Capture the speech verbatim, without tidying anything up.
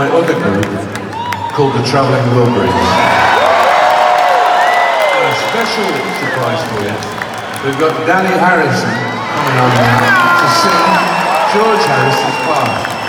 My other group, called the Travelling Wilburys. A special surprise for you. We've got Dhani Harrison coming on now to sing George Harrison's part.